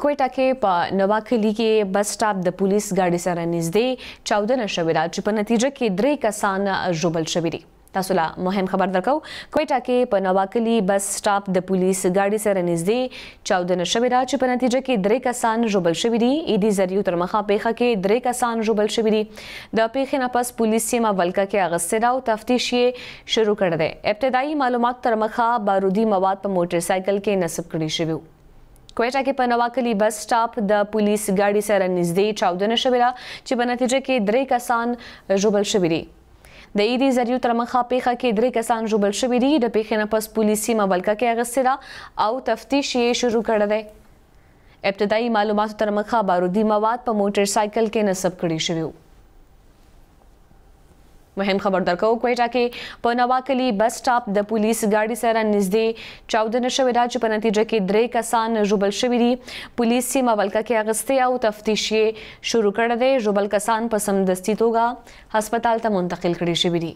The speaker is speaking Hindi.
क्वेटा के नवाखली के बस स्टाप द पुलिस गाड़ी सर नजदे 14 नशवेरा चुप नतीजे के द्रे कसान जोबल शबीरी तासुला मुहिम खबर दरकौ क्वेटा के नवाखली बस स्टाप द पुलिस गाड़ी सर नजदे 14 नशवेरा चुप नतीजे के द्रे कसान जोबल शबीरी ईदी जरियो तरमखा पेखा के द्रे कसान जोबल शबीरी द पेखे नपस पुलिस सीमा वलका के अगस्राव तफ्तीशिये शुरू कर दे इब्तदाई मालूमात तरमखा बारूदी मवाद पर मोटरसाइकिल के नस्ब कड़ी शिव्यू क्वेटा के पनवाकली बस स्टाप द पुलिस गाड़ी सर नजदे 14 नशवेरा चुप नतीजे के द्रे कसान जोबल शबीरी द ईदी जरियो तरमखा पेखा के द्रे कसान जोबल शबीरी द पेखे नपस पुलिस सीमा वलका के अगस्रा आउ तफ्तीश ये शुरू कर दे इब्तदाई मालूमात तरमखा बारूदी मवाद पर मोटरसाइकिल के नस्ब कड़ी शिव्यू। मुहिम खबर दरकौ क्वेटा के पनवाकली बस स्टाप द पुलिस गाड़ी सर नजदे 14 नशवेरा चुप नतीजे के द्रे कसान जोबल शबीरी पुलिस सीमा वलका के अगस्ते आउ तफ्तीश शुरू कर दे जोबल कसान पसंदस्ती तोगा हस्पताल तक मुंतकिल कड़ी शबीरी।